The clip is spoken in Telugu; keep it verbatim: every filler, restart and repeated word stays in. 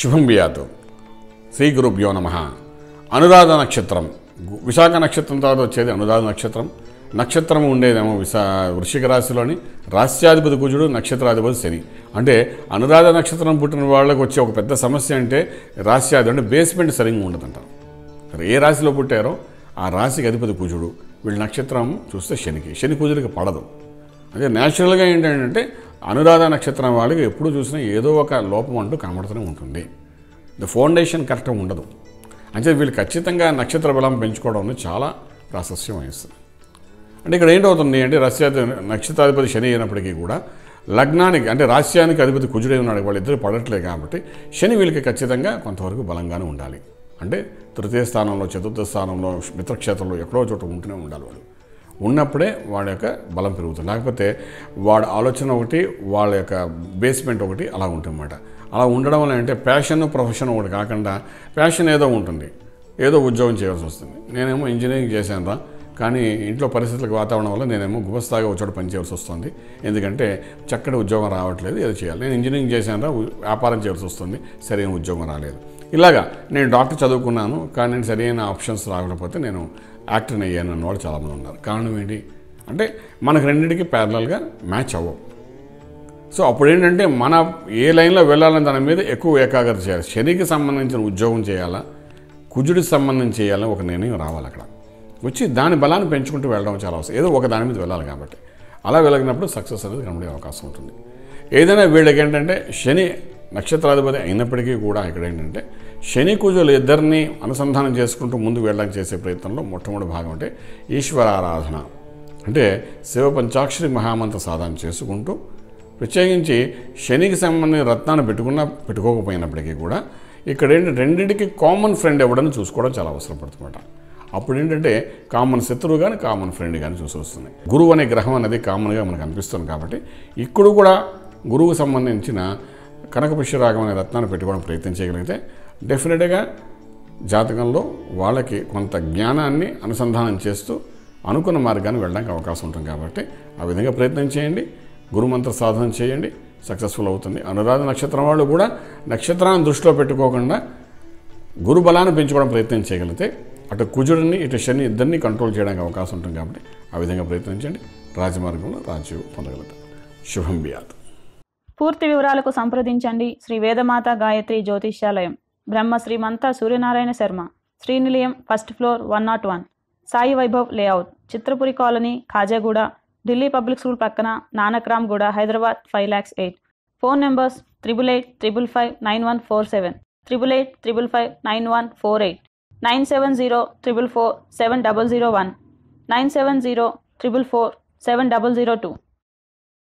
Shubham Bhiyatu. Sri Guru Bhyo Namaha. Anuradha Nakshatra. Vishaka nakshatram tarvata vachedi Anuradha Nakshatra. Nakshatra undedemo Visa Vrishika Rasiloni. Rasyadhipati Kujudu Nakshatradhipati Sheni. Ante Anuradha Nakshatra puttina vallaku vache oka pedda samasya ante Rasyadhi ante basement saringa undadantaru. ఏ రాశిలో పుట్టారో ఆ రాశికి అధిపతి కుజుడు వీళ్ళ నక్షత్రం చూస్తే శనికి శనికుజుడికి పడదు అదే నేచురల్గా ఏంటంటే అనురాధ నక్షత్రం వాళ్ళకి ఎప్పుడు చూసినా ఏదో ఒక లోపం అంటూ కనబడుతూనే ఉంటుంది ది ఫౌండేషన్ కరెక్ట్గా ఉండదు అంటే వీళ్ళు ఖచ్చితంగా నక్షత్ర బలం పెంచుకోవడం చాలా ప్రాశస్యం వహిస్తుంది అంటే ఇక్కడ ఏంటవుతుంది అంటే రాశి నక్షత్రాధిపతి శని అయినప్పటికీ కూడా లగ్నానికి అంటే రాశ్యానికి అధిపతి కుజుడే ఉన్నాడు వాళ్ళిద్దరూ పడట్లేదు కాబట్టి శని వీళ్ళకి ఖచ్చితంగా కొంతవరకు బలంగానే ఉండాలి అంటే తృతీయ స్థానంలో చతుర్థ స్థానంలో మిత్రక్షేత్రంలో ఎక్కడో చోట ఉంటూనే ఉండాలి వాళ్ళు ఉన్నప్పుడే వాళ్ళ యొక్క బలం పెరుగుతుంది లేకపోతే వాళ్ళ ఆలోచన ఒకటి వాళ్ళ యొక్క బేస్మెంట్ ఒకటి అలా ఉంటుందన్నమాట అలా ఉండడం వల్ల అంటే ప్యాషన్ ప్రొఫెషన్ ఒకటి కాకుండా ప్యాషన్ ఏదో ఉంటుంది ఏదో ఉద్యోగం చేయాల్సి వస్తుంది నేనేమో ఇంజనీరింగ్ చేశాను రా కానీ ఇంట్లో పరిస్థితులకు వాతావరణం వల్ల నేనేమో గుమస్తాగా వచ్చాడు పని చేయాల్సి వస్తుంది ఎందుకంటే చక్కటి ఉద్యోగం రావట్లేదు ఏదో చేయాలి నేను ఇంజనీరింగ్ చేశాను రా వ్యాపారం చేయాల్సి వస్తుంది సరైన ఉద్యోగం రాలేదు ఇలాగా నేను డాక్టర్ చదువుకున్నాను కానీ నేను సరైన ఆప్షన్స్ రాకపోతే నేను యాక్టర్ని అయ్యాను అన్న వాళ్ళు చాలామంది ఉన్నారు కారణం ఏంటి అంటే మనకు రెండింటికి ప్యారలల్గా మ్యాచ్ అవ్వవు సో అప్పుడు ఏంటంటే మన ఏ లైన్లో వెళ్ళాలని దాని మీద ఎక్కువ ఏకాగ్రత చేయాలి శనికి సంబంధించిన ఉద్యోగం చేయాలా కుజుడికి సంబంధించి చేయాలని ఒక నిర్ణయం రావాలి అక్కడ వచ్చి దాని బలాన్ని పెంచుకుంటూ వెళ్ళడం చాలా అవసరం ఏదో ఒక దాని మీద వెళ్ళాలి కాబట్టి అలా వెళ్ళినప్పుడు సక్సెస్ అనేది కనబడే అవకాశం ఉంటుంది ఏదైనా వీళ్ళకి ఏంటంటే శని నక్షత్రాధిపతి అయినప్పటికీ కూడా ఇక్కడ ఏంటంటే శని కుజులు ఇద్దరిని అనుసంధానం చేసుకుంటూ ముందుకు వెళ్ళడానికి చేసే ప్రయత్నంలో మొట్టమొదటి భాగం అంటే ఈశ్వరారాధన అంటే శివ పంచాక్షరి మహామంత్ర సాధన చేసుకుంటూ ప్రత్యేకించి శనికి సంబంధించిన రత్నాన్ని పెట్టుకున్నా పెట్టుకోకపోయినప్పటికీ కూడా ఇక్కడ ఏంటంటే రెండింటికి కామన్ ఫ్రెండ్ ఎవడని చూసుకోవడం చాలా అవసరం పడుతుందన్నమాట అప్పుడు ఏంటంటే కామన్ శత్రువు కానీ కామన్ ఫ్రెండ్ కానీ చూసి వస్తుంది గురువు అనే గ్రహం అనేది కామన్గా మనకు అనిపిస్తుంది కాబట్టి ఇక్కడ కూడా గురువుకు సంబంధించిన కనకపుష్యరాగం అనే రత్నాన్ని పెట్టుకోవడం ప్రయత్నం చేయగలిగితే డెఫినెట్గా జాతకంలో వాళ్ళకి కొంత జ్ఞానాన్ని అనుసంధానం చేస్తూ అనుకున్న మార్గాన్ని వెళ్ళడానికి అవకాశం ఉంటుంది కాబట్టి ఆ విధంగా ప్రయత్నం చేయండి గురుమంత్ర సాధన చేయండి సక్సెస్ఫుల్ అవుతుంది అనురాధ నక్షత్రం వాళ్ళు కూడా నక్షత్రాన్ని దృష్టిలో పెట్టుకోకుండా గురు బలాన్ని పెంచుకోవడం ప్రయత్నం చేయగలిగితే అటు కుజుడిని ఇటు శని ఇద్దరిని కంట్రోల్ చేయడానికి అవకాశం ఉంటుంది కాబట్టి ఆ విధంగా ప్రయత్నించండి రాజమార్గంలో రాజ్యం పొందగలుగుతారు శుభం భూయాత్ పూర్తి వివరాలకు సంప్రదించండి Shri Vedamata Gayatri Jyotishyalayam Brahmashri Manta Suryanarayana Sharma Srinilayam first floor one not one Sai Vaibhav layout Chitrapuri colony Khajaguda Delhi public school పక్కన Nanakramguda Hyderabad five lakhs eight phone numbers triple eight triple five nine one four seven triple eight triple five nine one four eight nine seven zero triple four seven double zero one nine seven zero triple four seven double zero two